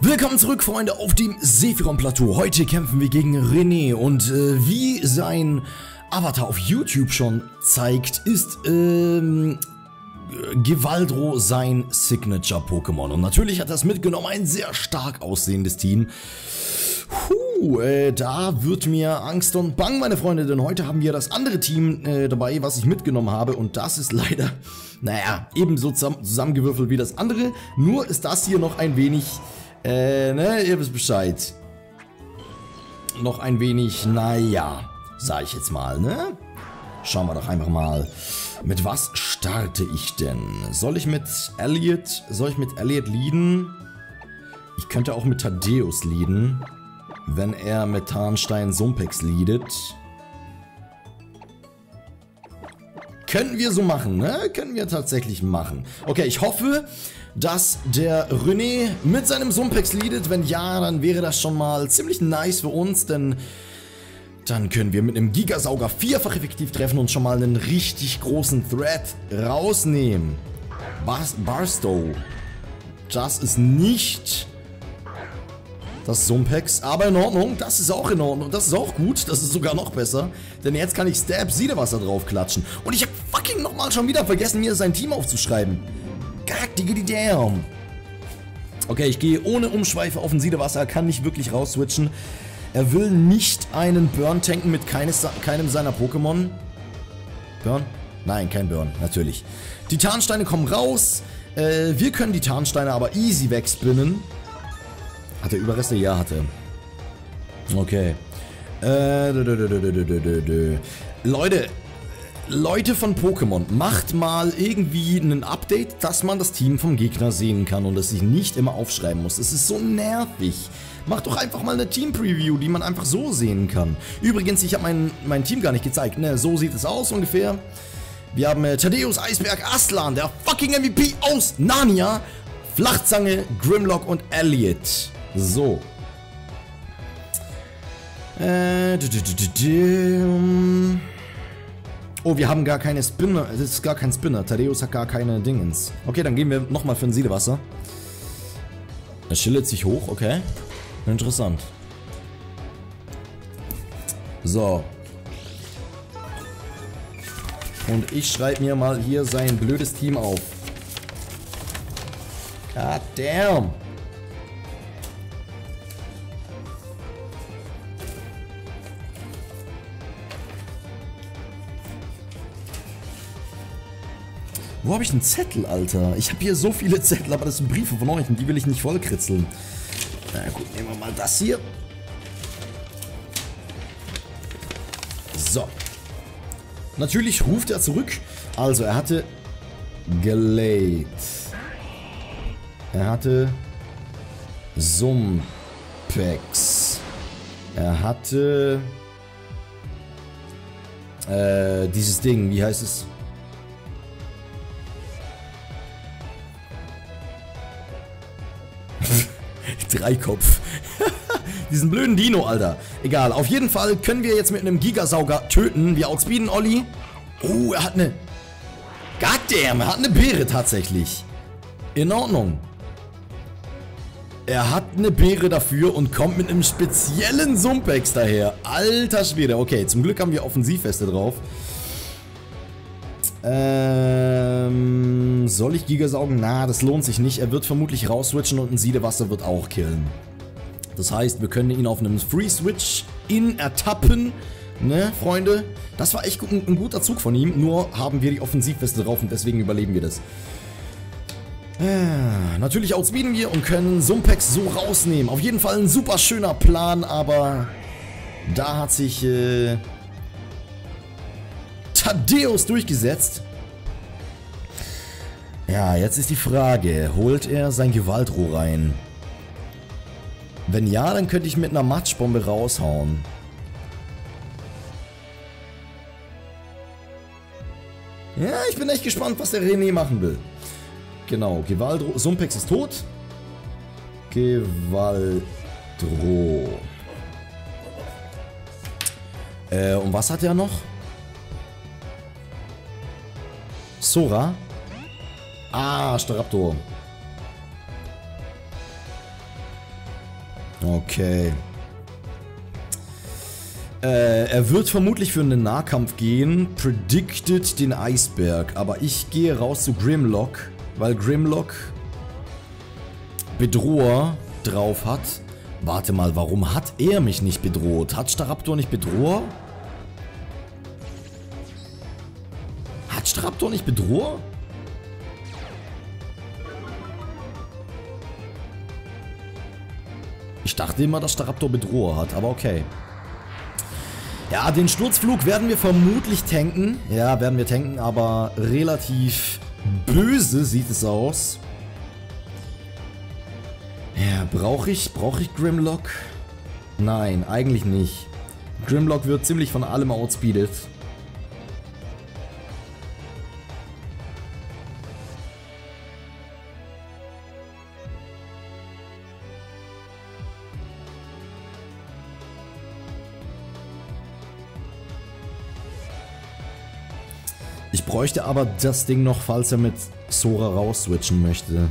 Willkommen zurück, Freunde, auf dem Sephiron-Plateau. Heute kämpfen wir gegen René und wie sein Avatar auf YouTube schon zeigt, ist Gewaldro sein Signature-Pokémon. Und natürlich hat das mitgenommen ein sehr stark aussehendes Team. Da wird mir Angst und Bang, meine Freunde, denn heute haben wir das andere Team dabei, was ich mitgenommen habe. Und das ist leider, naja, ebenso zusammengewürfelt wie das andere. Nur ist das hier noch ein wenig, ne, ihr wisst Bescheid. Noch ein wenig, naja, sag ich jetzt mal, ne? Schauen wir doch einfach mal, mit was starte ich denn? Soll ich mit Elliot leaden? Ich könnte auch mit Thaddeus leaden. Wenn er mit Tarnstein Sumpex leadet. Können wir so machen, ne? Können wir tatsächlich machen. Okay, ich hoffe, dass der René mit seinem Sumpex leadet. Wenn ja, dann wäre das schon mal ziemlich nice für uns, denn dann können wir mit einem Gigasauger vierfach effektiv treffen und schon mal einen richtig großen Threat rausnehmen. Barstow. Das ist nicht das Zompex, aber in Ordnung, das ist auch in Ordnung, das ist auch gut, das ist sogar noch besser, denn jetzt kann ich Stab-Siedewasser drauf klatschen. Und ich hab fucking nochmal schon wieder vergessen, mir sein Team aufzuschreiben. God diggity damn. Okay, ich gehe ohne Umschweife auf den Siedewasser, kann nicht wirklich rausswitchen. Er will nicht einen Burn tanken mit keinem seiner Pokémon. Burn? Nein, kein Burn, natürlich. Die Tarnsteine kommen raus, wir können die Tarnsteine aber easy wegspinnen. Hat er Überreste? Ja, hatte. Okay. Leute von Pokémon, macht mal irgendwie ein Update, dass man das Team vom Gegner sehen kann und dass ich nicht immer aufschreiben muss. Es ist so nervig. Macht doch einfach mal eine Team-Preview, die man einfach so sehen kann. Übrigens, ich habe mein Team gar nicht gezeigt. Ne, so sieht es aus ungefähr. Wir haben Thaddeus, Eisberg, Aslan, der fucking MVP aus Narnia, Flachzange, Grimlock und Elliot. So. Oh, wir haben gar keine Spinner. Es ist gar kein Spinner. Thaddeus hat gar keine Dingens. Okay, dann gehen wir nochmal für ein Siedewasser. Er schillt sich hoch, okay. Interessant. So. Und ich schreibe mir mal hier sein blödes Team auf. God damn. Wo habe ich einen Zettel, Alter? Ich habe hier so viele Zettel, aber das sind Briefe von euch und die will ich nicht vollkritzeln. Na gut, nehmen wir mal das hier. So. Natürlich ruft er zurück. Also, er hatte Glade. Er hatte Sumpex. Er hatte dieses Ding, wie heißt es? Dreikopf. Diesen blöden Dino, Alter. Egal, auf jeden Fall können wir jetzt mit einem Gigasauger töten. Wir outspeeden Olli. Oh, er hat eine... Goddamn, er hat eine Beere tatsächlich. In Ordnung. Er hat eine Beere dafür und kommt mit einem speziellen Sumpex daher. Alter Schwede. Okay, zum Glück haben wir Offensivweste drauf. Soll ich Gigasaugen? Na, das lohnt sich nicht. Er wird vermutlich rausswitchen und ein Siedewasser wird auch killen. Das heißt, wir können ihn auf einem Free-Switch-In ertappen. Ne, Freunde? Das war echt ein guter Zug von ihm. Nur haben wir die Offensivweste drauf und deswegen überleben wir das. Natürlich outspeeden wir und können Sumpex so rausnehmen. Auf jeden Fall ein super schöner Plan, aber da hat sich Thaddeus durchgesetzt. Ja, jetzt ist die Frage, holt er sein Gewaldro rein? Wenn ja, dann könnte ich mit einer Matschbombe raushauen. Ja, ich bin echt gespannt, was der René machen will. Genau, Gewaldro, Sumpex ist tot. Gewaldro. Und was hat er noch? Sora. Ah, Staraptor. Okay. Er wird vermutlich für einen Nahkampf gehen, predicted den Eisberg, aber ich gehe raus zu Grimlock, weil Grimlock Bedroher drauf hat. Warte mal, warum hat er mich nicht bedroht? Hat Staraptor nicht Bedroher? Hat Staraptor nicht Bedroher? Ich dachte immer, dass Staraptor Bedroher hat, aber okay. Ja, den Sturzflug werden wir vermutlich tanken. Ja, werden wir tanken, aber relativ böse sieht es aus. Ja, brauche ich Grimlock? Nein, eigentlich nicht. Grimlock wird ziemlich von allem outspeedet. Ich bräuchte aber das Ding noch, falls er mit Sora raus switchen möchte.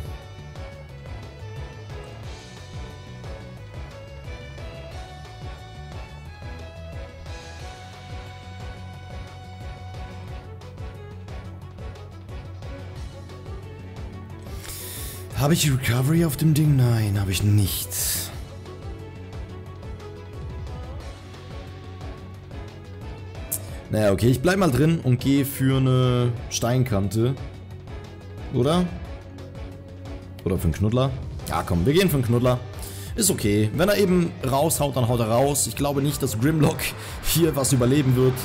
Habe ich Recovery auf dem Ding? Nein, habe ich nicht. Naja, okay, ich bleib mal drin und gehe für eine Steinkante. Oder? Oder für einen Knuddler? Ja, komm, wir gehen für einen Knuddler. Ist okay. Wenn er eben raushaut, dann haut er raus. Ich glaube nicht, dass Grimlock hier was überleben wird.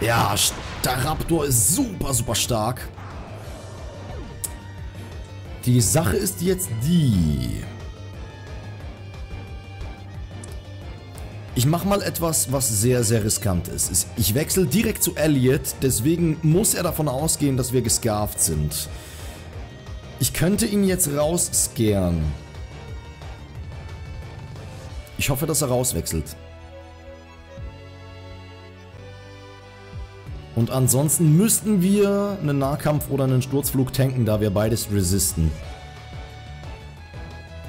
Ja, Staraptor ist super, super stark. Die Sache ist jetzt die... Ich mache mal etwas, was sehr, sehr riskant ist. Ich wechsle direkt zu Elliot, deswegen muss er davon ausgehen, dass wir gescarft sind. Ich könnte ihn jetzt rausscaren. Ich hoffe, dass er rauswechselt. Und ansonsten müssten wir einen Nahkampf oder einen Sturzflug tanken, da wir beides resisten.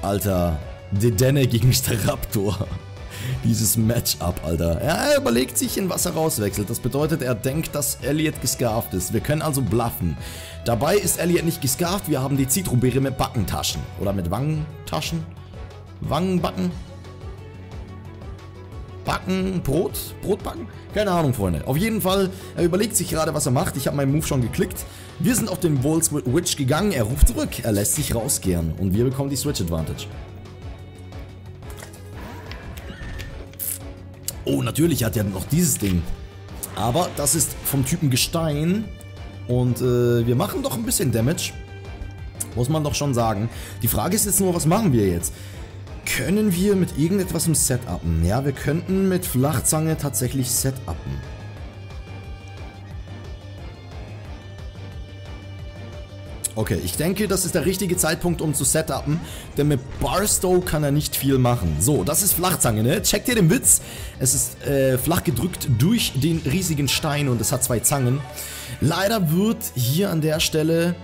Alter, Dedenne gegen Staraptor. Dieses Matchup, Alter. Er überlegt sich, in was er rauswechselt. Das bedeutet, er denkt, dass Elliot gescarft ist. Wir können also bluffen. Dabei ist Elliot nicht gescarft. Wir haben die Zitrobeere mit Backentaschen. Oder mit Wangentaschen? Wangenbacken? Backen? Brot? Brotbacken? Keine Ahnung, Freunde. Auf jeden Fall, er überlegt sich gerade, was er macht. Ich habe meinen Move schon geklickt. Wir sind auf den Walls with Witch gegangen. Er ruft zurück. Er lässt sich rauskehren. Und wir bekommen die Switch Advantage. Oh, natürlich hat er noch dieses Ding. Aber das ist vom Typen Gestein. Und wir machen doch ein bisschen Damage. Muss man doch schon sagen. Die Frage ist jetzt nur, was machen wir jetzt? Können wir mit irgendetwas im Setupen? Ja, wir könnten mit Flachzange tatsächlich Setupen. Okay, ich denke, das ist der richtige Zeitpunkt, um zu setupen, denn mit Barstow kann er nicht viel machen. So, das ist Flachzange, ne? Checkt ihr den Witz? Es ist flach gedrückt durch den riesigen Stein und es hat zwei Zangen. Leider wird hier an der Stelle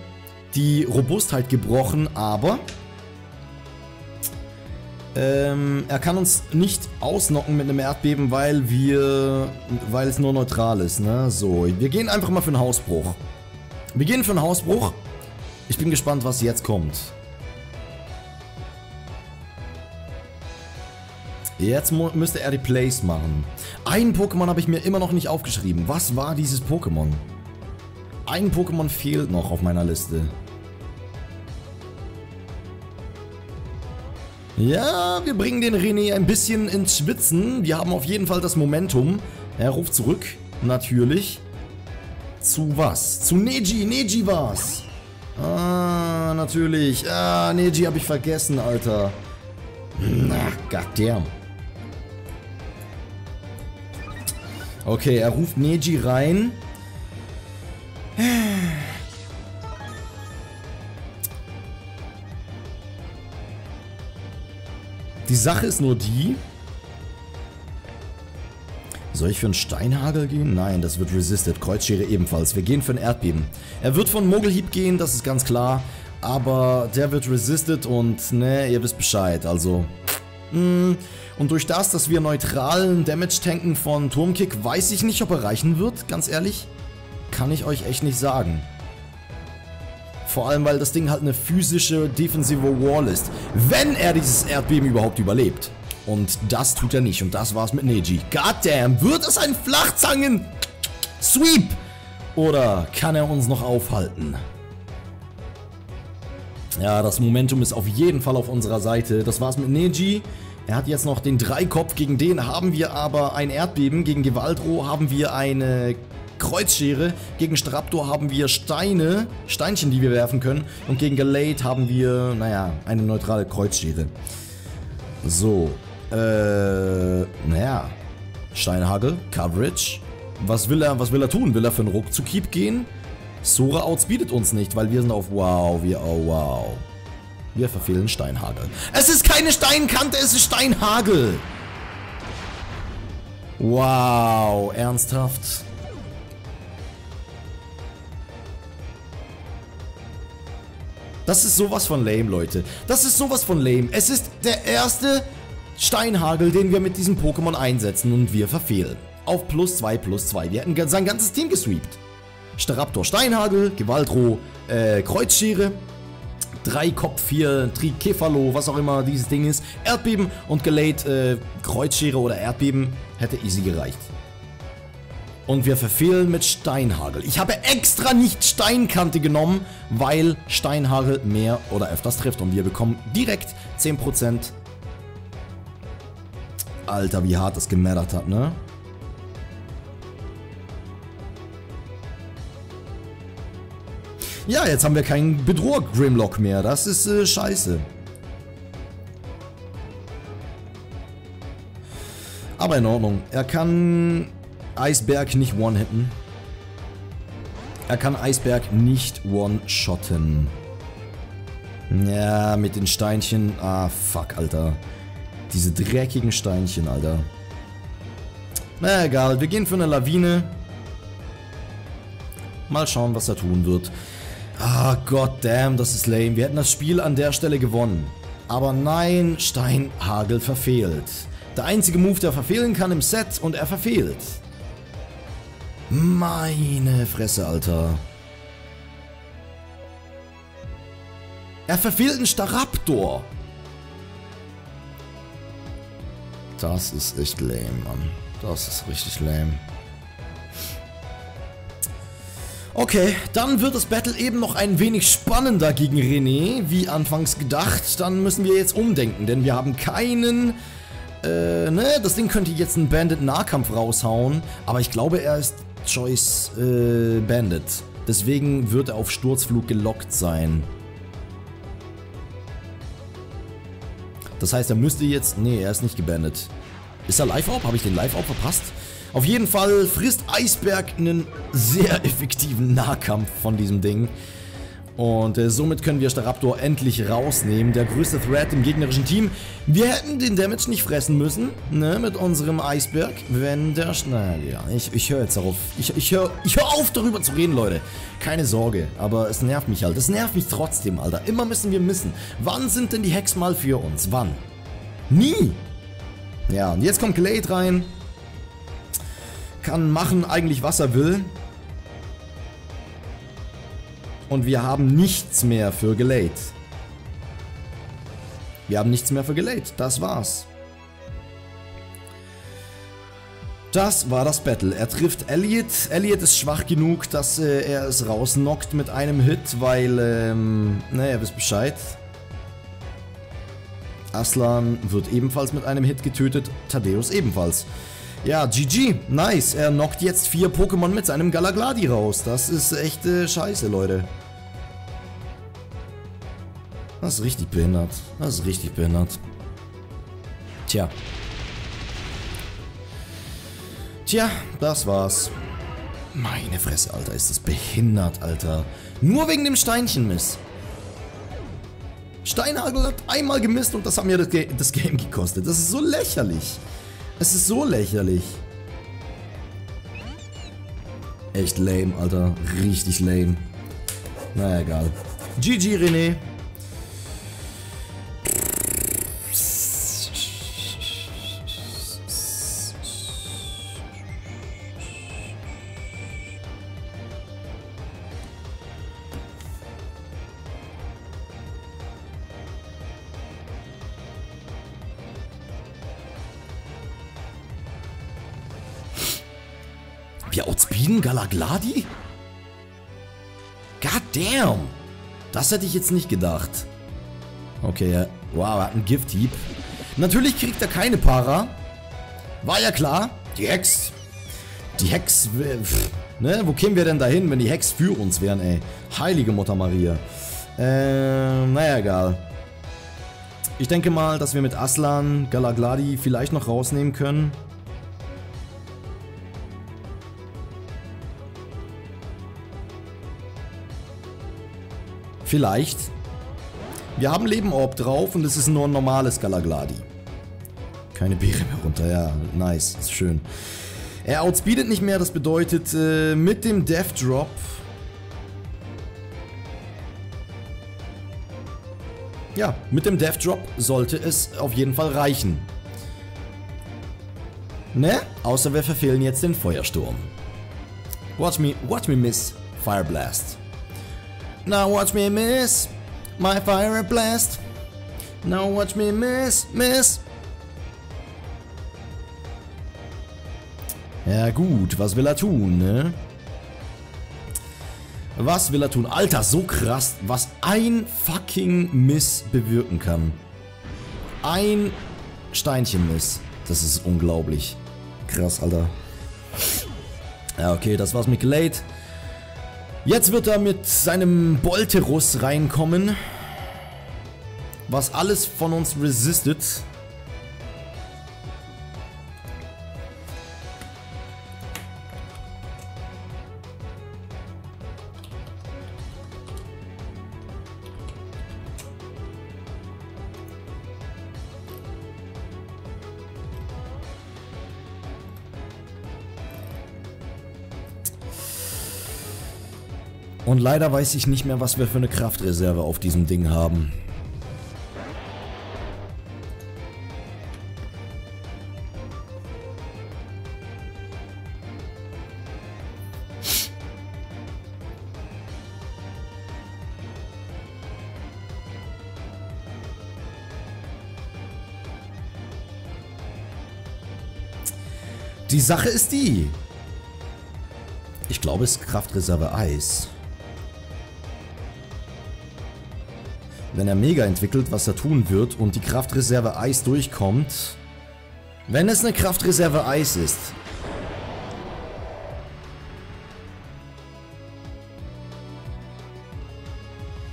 die Robustheit gebrochen, aber er kann uns nicht ausnocken mit einem Erdbeben, weil es nur neutral ist, ne? So, wir gehen einfach mal für einen Hausbruch. Wir gehen für einen Hausbruch. Ich bin gespannt, was jetzt kommt. Jetzt müsste er Replays machen. Ein Pokémon habe ich mir immer noch nicht aufgeschrieben. Was war dieses Pokémon? Ein Pokémon fehlt noch auf meiner Liste. Ja, wir bringen den René ein bisschen ins Schwitzen. Wir haben auf jeden Fall das Momentum. Er ruft zurück, natürlich. Zu was? Zu Neji. Neji war's. Ah, natürlich. Ah, Neji habe ich vergessen, Alter. Na, goddamn. Okay, er ruft Neji rein. Die Sache ist nur die... Soll ich für einen Steinhagel gehen? Nein, das wird resisted. Kreuzschere ebenfalls. Wir gehen für ein Erdbeben. Er wird von Mogelhieb gehen, das ist ganz klar. Aber der wird resisted und ne, ihr wisst Bescheid. Also Und durch das, dass wir neutralen Damage tanken von Turmkick, weiß ich nicht, ob er reichen wird. Ganz ehrlich, kann ich euch echt nicht sagen. Vor allem, weil das Ding halt eine physische defensive Wall ist. Wenn er dieses Erdbeben überhaupt überlebt. Und das tut er nicht. Und das war's mit Neji. Goddamn, wird es ein Flachzangen-Sweep? Oder kann er uns noch aufhalten? Ja, das Momentum ist auf jeden Fall auf unserer Seite. Das war's mit Neji. Er hat jetzt noch den Dreikopf. Gegen den haben wir aber ein Erdbeben. Gegen Gewaldro haben wir eine Kreuzschere. Gegen Staraptor haben wir Steine, Steinchen, die wir werfen können. Und gegen Galagladi haben wir, naja, eine neutrale Kreuzschere. So, naja, Steinhagel, Coverage. Was will er tun? Will er für einen Ruckzuck-Keep gehen? Sora outspeedet uns nicht, weil wir sind auf Wow, Wir verfehlen Steinhagel. Es ist keine Steinkante, es ist Steinhagel! Wow, ernsthaft? Das ist sowas von lame, Leute. Das ist sowas von lame. Es ist der erste Steinhagel, den wir mit diesem Pokémon einsetzen und wir verfehlen. Auf +2/+2. Wir hätten sein ganzes Team gesweept. Staraptor Steinhagel, Gewaldro Kreuzschere, Dreikopf hier, Trikephalo, was auch immer dieses Ding ist, Erdbeben und Galagladi Kreuzschere oder Erdbeben hätte easy gereicht. Und wir verfehlen mit Steinhagel. Ich habe extra nicht Steinkante genommen, weil Steinhagel mehr oder öfters trifft. Und wir bekommen direkt 10%. Alter, wie hart das gemattert hat, ne? Ja, jetzt haben wir keinen Bedroher-Grimlock mehr. Das ist scheiße. Aber in Ordnung. Er kann Eisberg nicht one-hitten. Er kann Eisberg nicht one-shotten. Ja, mit den Steinchen. Ah, fuck, Alter. Diese dreckigen Steinchen, Alter. Na egal, wir gehen für eine Lawine. Mal schauen, was er tun wird. Ah, goddamn, das ist lame. Wir hätten das Spiel an der Stelle gewonnen. Aber nein, Steinhagel verfehlt. Der einzige Move, der verfehlen kann im Set, und er verfehlt. Meine Fresse, Alter. Er verfehlt einen Staraptor. Das ist echt lame, Mann. Das ist richtig lame. Okay, dann wird das Battle eben noch ein wenig spannender gegen René, wie anfangs gedacht. Dann müssen wir jetzt umdenken, denn wir haben keinen... ne, das Ding könnte jetzt einen Bandit-Nahkampf raushauen, aber ich glaube, er ist Choice Bandit. Deswegen wird er auf Sturzflug gelockt sein. Das heißt, er müsste jetzt... Ne, er ist nicht gebandet. Ist er Live-Orb? Habe ich den Live-Orb verpasst? Auf jeden Fall frisst Eisberg einen sehr effektiven Nahkampf von diesem Ding. Und somit können wir Staraptor endlich rausnehmen. Der größte Threat im gegnerischen Team. Wir hätten den Damage nicht fressen müssen, ne, mit unserem Eisberg. Wenn der... Naja, ich höre jetzt darauf. Ich hör auf, darüber zu reden, Leute. Keine Sorge, aber es nervt mich halt. Es nervt mich trotzdem, Alter. Immer müssen wir missen. Wann sind denn die Hacks mal für uns? Wann? Nie! Ja, und jetzt kommt Glade rein. Kann machen eigentlich, was er will. Und wir haben nichts mehr für Galagladi. Wir haben nichts mehr für Galagladi. Das war's. Das war das Battle. Er trifft Elliot. Elliot ist schwach genug, dass er es rausnockt mit einem Hit, weil, naja, ihr wisst Bescheid. Aslan wird ebenfalls mit einem Hit getötet. Thaddeus ebenfalls. Ja, GG. Nice. Er knockt jetzt 4 Pokémon mit seinem Galagladi raus. Das ist echt scheiße, Leute. Das ist richtig behindert. Das ist richtig behindert. Tja. Tja, das war's. Meine Fresse, Alter. Ist das behindert, Alter. Nur wegen dem Steinchenmiss. Steinhagel hat einmal gemisst und das hat mir das Game gekostet. Das ist so lächerlich. Es ist so lächerlich. Echt lame, Alter. Richtig lame. Naja, egal. GG, René. Wir outspeeden Galagladi? God damn! Das hätte ich jetzt nicht gedacht. Okay, wow, er hat einen Gift-Hieb. Natürlich kriegt er keine Para. War ja klar. Die Hex. Die Hex. Pff, ne? Wo kämen wir denn dahin, wenn die Hex für uns wären, ey? Heilige Mutter Maria. Naja, egal. Ich denke mal, dass wir mit Aslan Galagladi vielleicht noch rausnehmen können. Vielleicht. Wir haben Lebenorb drauf und es ist nur ein normales Galagladi. Keine Beere mehr runter, ja, nice, ist schön. Er outspeedet nicht mehr, das bedeutet, mit dem Death Drop sollte es auf jeden Fall reichen. Ne? Außer wir verfehlen jetzt den Feuersturm. Watch me miss Fire Blast. Now watch me miss my Fire Blast. Now watch me miss. Ja gut, was will er tun, ne? Was will er tun? Alter, so krass, was ein fucking Miss bewirken kann. Ein Steinchen Miss. Das ist unglaublich. Krass, Alter. Ja, okay, das war's mit Glade. Jetzt wird er mit seinem Bolterus reinkommen. Was alles von uns resistet. Und leider weiß ich nicht mehr, was wir für eine Kraftreserve auf diesem Ding haben. Die Sache ist die. Ich glaube, es ist Kraftreserve Eis. Wenn er Mega entwickelt, was er tun wird und die Kraftreserve Eis durchkommt. Wenn es eine Kraftreserve Eis ist.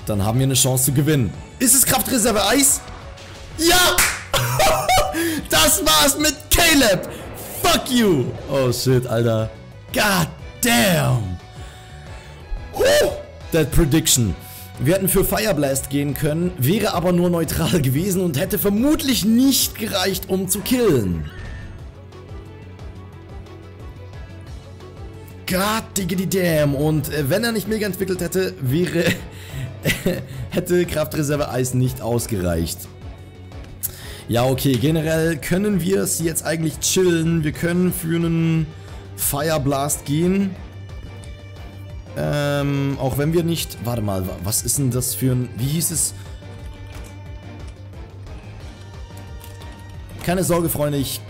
Dann haben wir eine Chance zu gewinnen. Ist es Kraftreserve Eis? Ja! Das war's mit Caleb! Fuck you! Oh shit, Alter. God damn! Woo! That prediction. Wir hätten für Fire Blast gehen können, wäre aber nur neutral gewesen und hätte vermutlich nicht gereicht, um zu killen. God diggity damn. Und wenn er nicht mega entwickelt hätte, wäre... hätte Kraftreserve Eis nicht ausgereicht. Ja, okay, generell können wir es jetzt eigentlich chillen. Wir können für einen Fire Blast gehen. Auch wenn wir nicht... Warte mal, was ist denn das für ein... Wie hieß es? Keine Sorge, Freunde, ich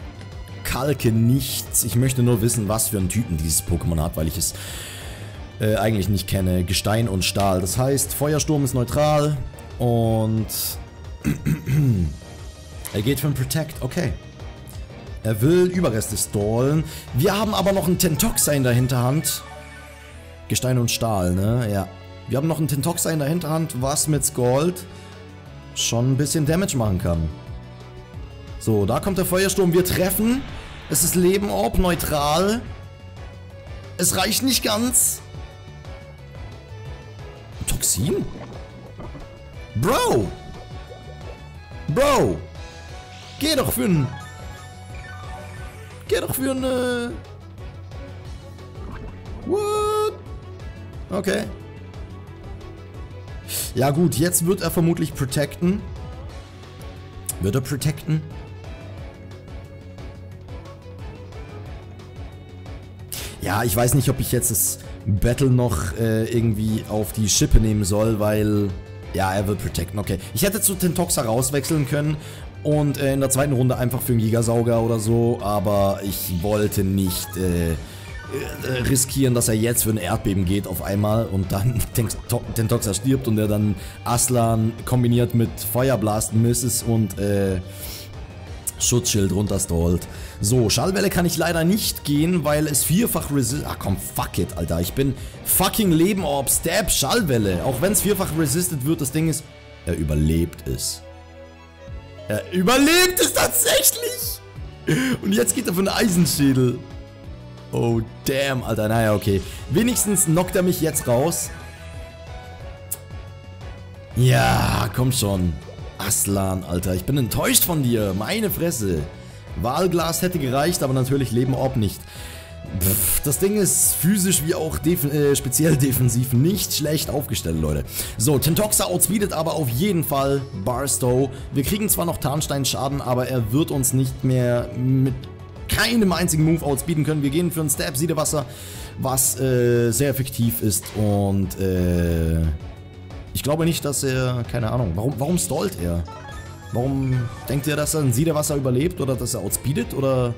kalke nichts. Ich möchte nur wissen, was für einen Typen dieses Pokémon hat, weil ich es eigentlich nicht kenne. Gestein und Stahl. Das heißt, Feuersturm ist neutral und... er geht für ein Protect, okay. Er will Überreste stallen. Wir haben aber noch einen Tentoxa in der Hinterhand. Gestein und Stahl, ne? Ja. Wir haben noch einen Tintoxa in der Hinterhand, was mit Scald schon ein bisschen Damage machen kann. So, da kommt der Feuersturm. Wir treffen. Es ist Leben Orb, neutral. Es reicht nicht ganz. Toxin? Bro! Bro! Geh doch für einen... What? Okay. Ja gut, jetzt wird er vermutlich protecten. Wird er protecten? Ja, ich weiß nicht, ob ich jetzt das Battle noch irgendwie auf die Schippe nehmen soll, weil... Ja, er wird protecten, okay. Ich hätte zu Tentoxa rauswechseln können und in der zweiten Runde einfach für einen Gigasauger oder so, aber ich wollte nicht riskieren, dass er jetzt für ein Erdbeben geht auf einmal und dann Tentoxa stirbt und er dann Aslan kombiniert mit Feuerblast, Misses und Schutzschild runterstallt. So, Schallwelle kann ich leider nicht gehen, weil es vierfach Resist... Ach komm, fuck it, Alter. Ich bin fucking Leben Orb, Stab, Schallwelle. Auch wenn es vierfach resisted wird, das Ding ist... Er überlebt es. Er überlebt es tatsächlich! Und jetzt geht er für einen Eisenschädel. Oh, damn, Alter. Naja, okay. Wenigstens knockt er mich jetzt raus. Ja, komm schon. Aslan, Alter. Ich bin enttäuscht von dir. Meine Fresse. Walglas hätte gereicht, aber natürlich Leben Orb nicht. Pff, das Ding ist physisch wie auch speziell defensiv nicht schlecht aufgestellt, Leute. So, Tintoxa outspeedet aber auf jeden Fall Barstow. Wir kriegen zwar noch Tarnsteinschaden, aber er wird uns nicht mehr mit keinem einzigen Move outspeeden können. Wir gehen für einen Stab Siedewasser, was sehr effektiv ist und ich glaube nicht, dass er, keine Ahnung, warum stallt er? Warum denkt ihr, dass er ein Siedewasser überlebt oder dass er outspeedet oder...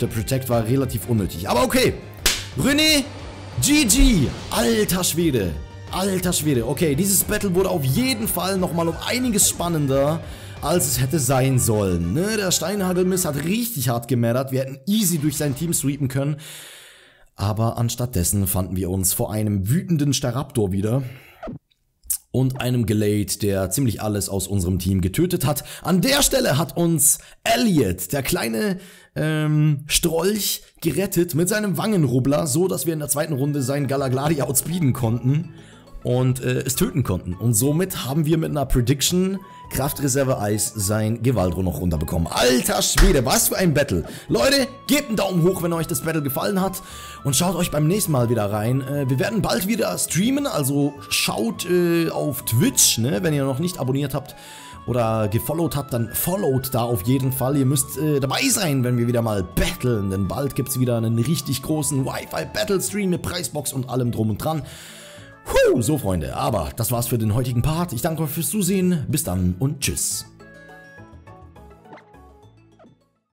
Der Protect war relativ unnötig. Aber okay. René, GG. Alter Schwede. Alter Schwede. Okay, dieses Battle wurde auf jeden Fall nochmal um einiges spannender, als es hätte sein sollen. Ne? Der Steinhagelmiss hat richtig hart gemattert. Wir hätten easy durch sein Team sweepen können. Aber anstattdessen fanden wir uns vor einem wütenden Staraptor wieder. Und einem Gelade, der ziemlich alles aus unserem Team getötet hat. An der Stelle hat uns Elliot, der kleine Strolch, gerettet mit seinem Wangenrubbler, so dass wir in der zweiten Runde seinen Galagladi outspeeden konnten und es töten konnten. Und somit haben wir mit einer Prediction Kraftreserve Eis sein Gewaldro noch runterbekommen. Alter Schwede, was für ein Battle. Leute, gebt einen Daumen hoch, wenn euch das Battle gefallen hat. Und schaut euch beim nächsten Mal wieder rein. Wir werden bald wieder streamen, also schaut auf Twitch, ne? Wenn ihr noch nicht abonniert habt oder gefollowt habt, dann followt da auf jeden Fall. Ihr müsst dabei sein, wenn wir wieder mal battlen. Denn bald gibt es wieder einen richtig großen Wi-Fi-Battle-Stream mit Preisbox und allem drum und dran. So, Freunde, aber das war's für den heutigen Part. Ich danke euch fürs Zusehen. Bis dann und tschüss.